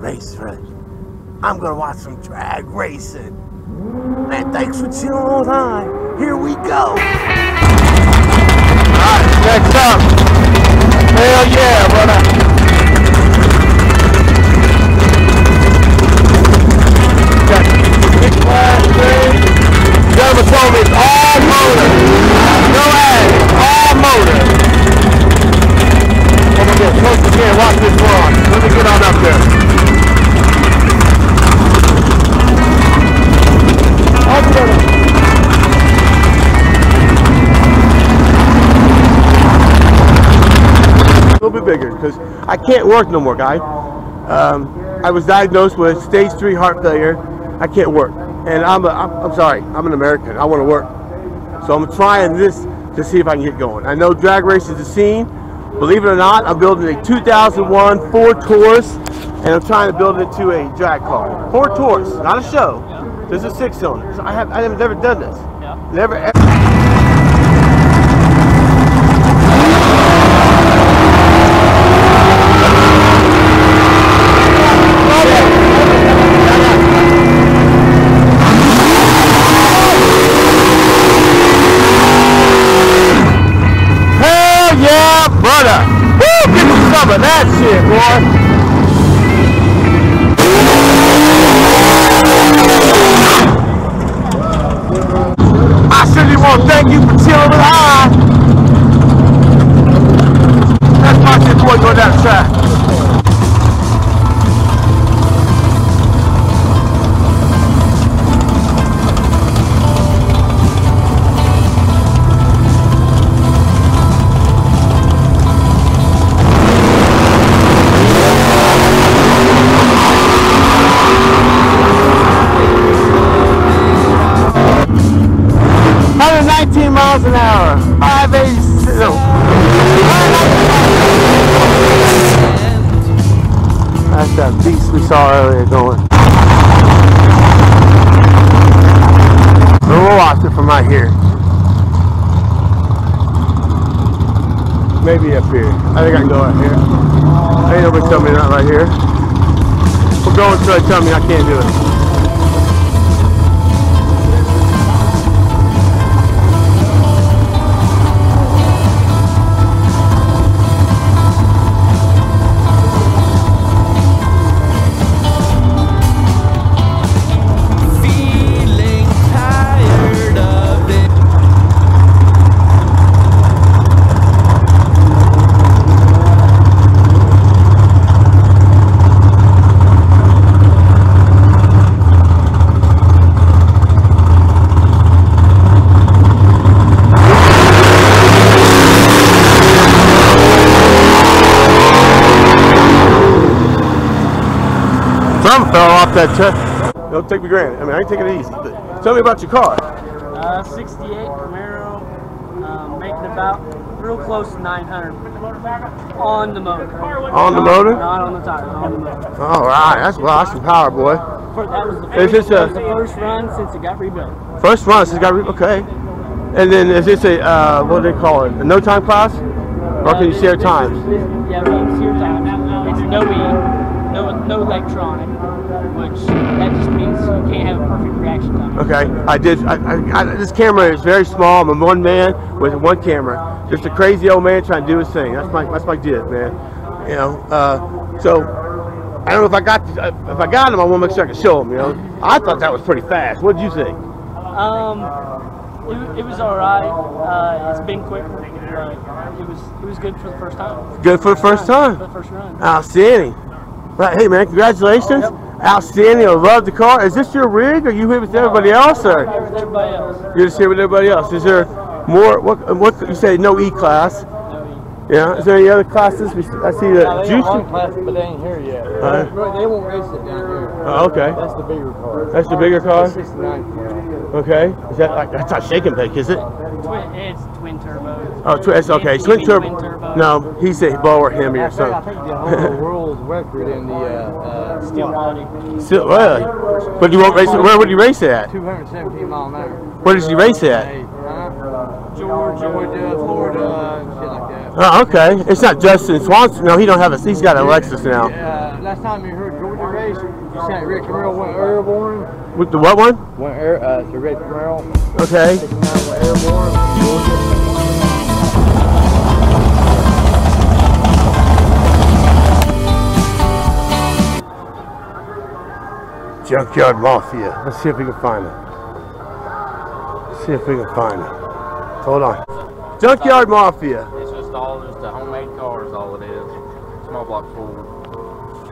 race run. I'm gonna watch some drag racing. Man, thanks for chilling on high. Here we go. Alright, next up. Hell yeah, brother. It's all motor. No ass, all motor. I'm gonna get close again, watch this one. Let me get on up there. A little bit bigger, because I can't work no more, guy. I was diagnosed with stage 3 heart failure. I can't work. And I'm sorry, I'm an American. I want to work. So I'm trying this to see if I can get going. I know drag race is the scene. Believe it or not, I'm building a 2001 Ford Taurus, and I'm trying to build it into a drag car. Ford Taurus, not a show. Yeah. This is 6-cylinder. So I have never done this. Yeah. Never ever. Thank you for chilling with high. Let's watch this boy go down the track. That's that beast we saw earlier going. So we'll watch it from right here. Maybe up here. I think I can go out here. Ain't nobody telling me that right here. We're going until they tell me I can't do it. Something fell off that truck. Don't take me granted. I mean, I ain't taking it easy. But tell me about your car. 68 Camaro, making about real close to 900 on the motor. On the motor? Not on the tire. On the motor. All right, that's well, that's some power, boy. That was the first run since it got rebuilt. First run since it got rebuilt. Okay. And then is this a what do they call it? A no time class? Or can you share times? Yeah, we can share times. It's no E. No electronic, which that just means you can't have a perfect reaction time. Okay, this camera is very small. I'm a one man with one camera. Just a crazy old man trying to do his thing. That's my gig, man. You know, so I don't know if I got him. I want to make sure I can show him. You know, I thought that was pretty fast. What did you think? It was all right. It's been quick. It was good for the first time. Good for the first time. For the first run. Outstanding. Right, hey man, congratulations. Oh, yep. Outstanding, I love the car. Is this your rig, or are you here with everybody else? Or? I'm here with everybody else. You're just here with everybody else. Is there more, what you say, no E-class? No E. Yeah, is there any other classes? I see the Juicy. One class, but they ain't here yet. They won't race it down here. Okay. That's the bigger car. That's the bigger car? 69 car. Okay. Is that like, that's not shake and bake, is it? It's twin turbo. Oh, it's okay. Twin turbo. No, he said blower him or something. I think the whole world record in the steel body. Still, really? But you won't race. Where would you race at? 217 mile an hour. Where did you race at? Georgia, Florida, shit like that. Oh, okay. It's not Justin Swanson. No, he don't have a. He's got a Lexus now. Yeah. Last time you heard Georgia. race, you said Red Camaro went airborne. With the what one? Went air, it's a Red Camaro. Okay. It went airborne. Junkyard Mafia. Let's see if we can find it. See if we can find it. Hold on. Junkyard Mafia. It's just all just the homemade cars, all it is. Small block Ford.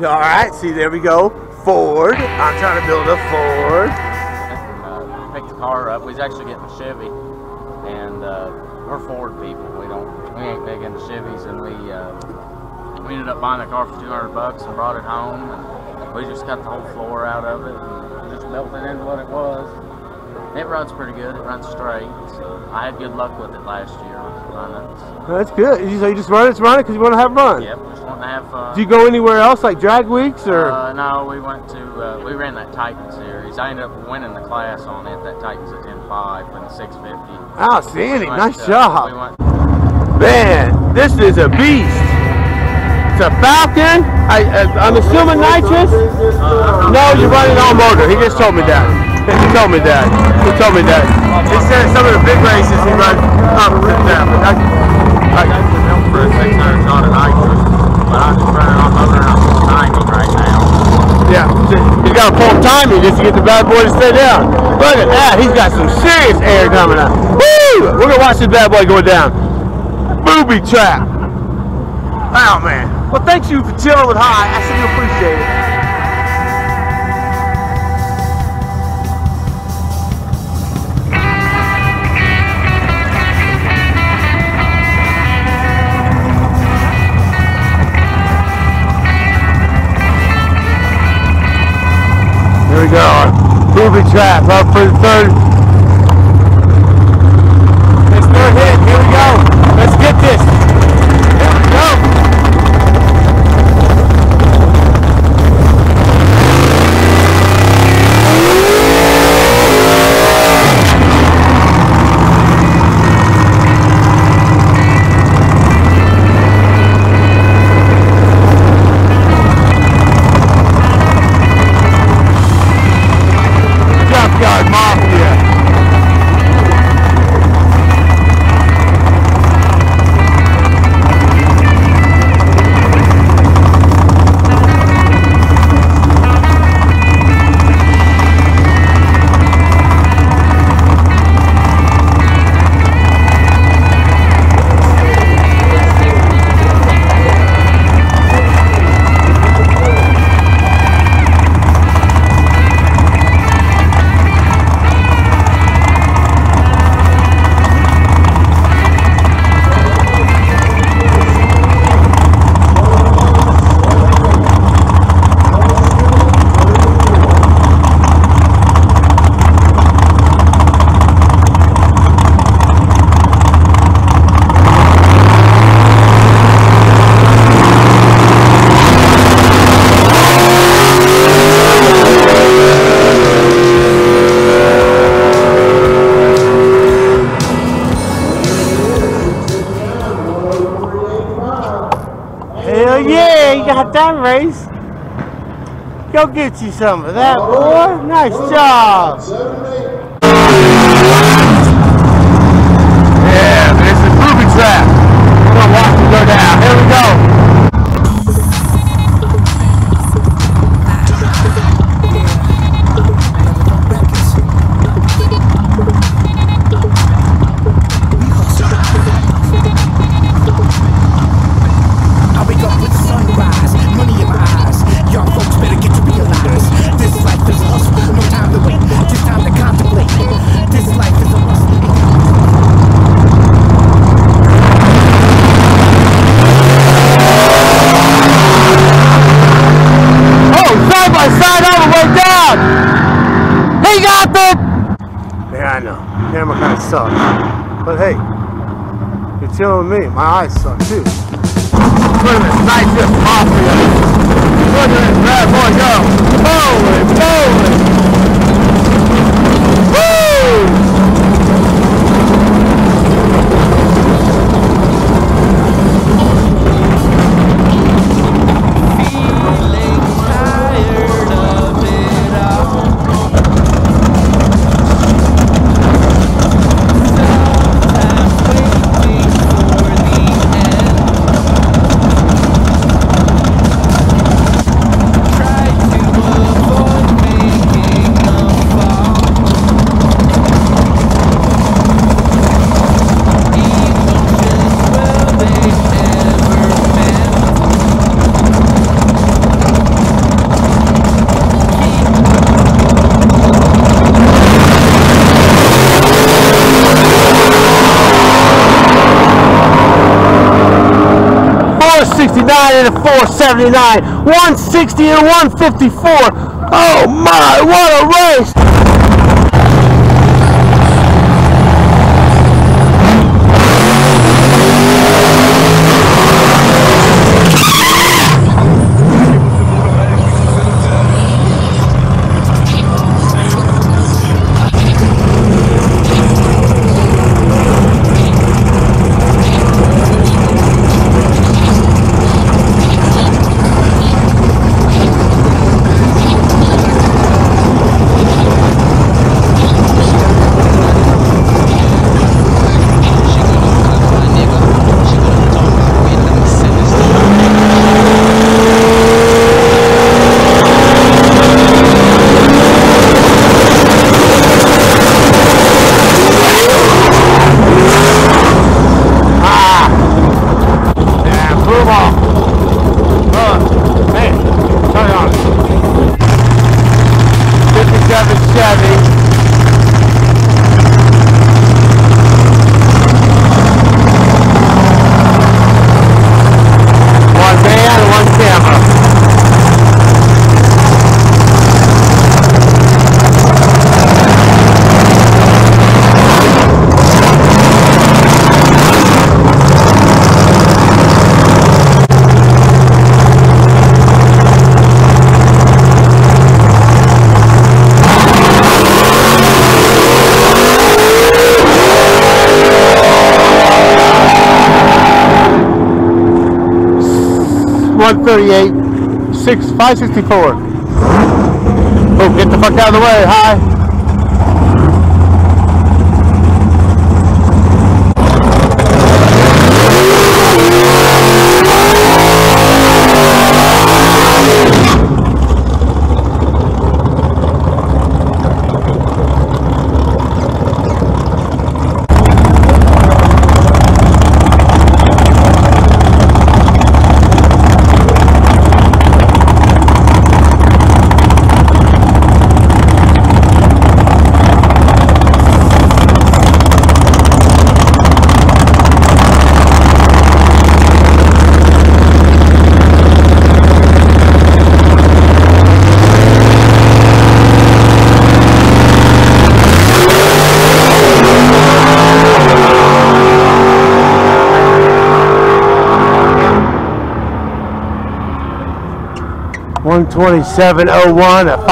All right. See, there we go. Ford. I'm trying to build a Ford. We picked the car up. We was actually getting a Chevy, and we're Ford people. We ain't big into Chevys, and we ended up buying the car for $200 and brought it home. We just cut the whole floor out of it and just melted into what it was. It runs pretty good. It runs straight. So I had good luck with it last year. That's good. So you just run it because you want to have fun? Yep, just want to have fun. Do you go anywhere else like drag weeks or? No, we went to, we ran that Titan series. I ended up winning the class on it. That Titan's a 10.5 and a 650. Outstanding. Nice job. Man, this is a beast. It's a Falcon. I'm assuming nitrous. No, you're running all motor. He just told me that. He said some of the big races he runs top of it now. I got the milk for a 600 shot of nitrous, but I'm just running all motor and I'm timing right now. Yeah, you got to pull timing just to get the bad boy to stay down. Look at that. He's got some serious air coming out. Woo! We're gonna watch this bad boy go down. Booby trap. Wow, man. Well, thank you for chilling with High. I sure do appreciate it. Here we go. Booby trap up for the third. It's no hit. Here we go. Let's get this. Here we go. That race, go get you some of that, boy. Nice job. Yeah, but it's a booby trap. We're gonna watch it go down. Here we go. Camera kind of sucks, but hey, you're chilling with me. My eyes suck too. Look at this nitrous mafia. Look at this bad boy go. Holy moly! Woo! Feeling tired. $469 and a $479, $160 and $154. Oh my, what a race! $564. Oh, get the fuck out of the way, High. $127.01 at $565.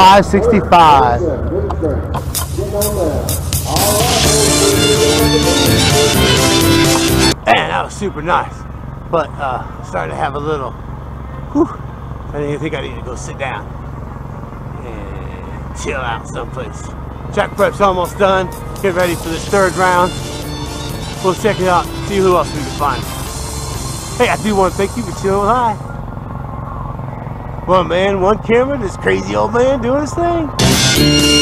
Man, that was super nice. But starting to have a little. Whew, I didn't even think I needed to go sit down and chill out someplace. Track prep's almost done. Get ready for this third round. We'll check it out. See who else we can find. Hey, I do want to thank you for chilling with High. One man, one camera, this crazy old man doing his thing.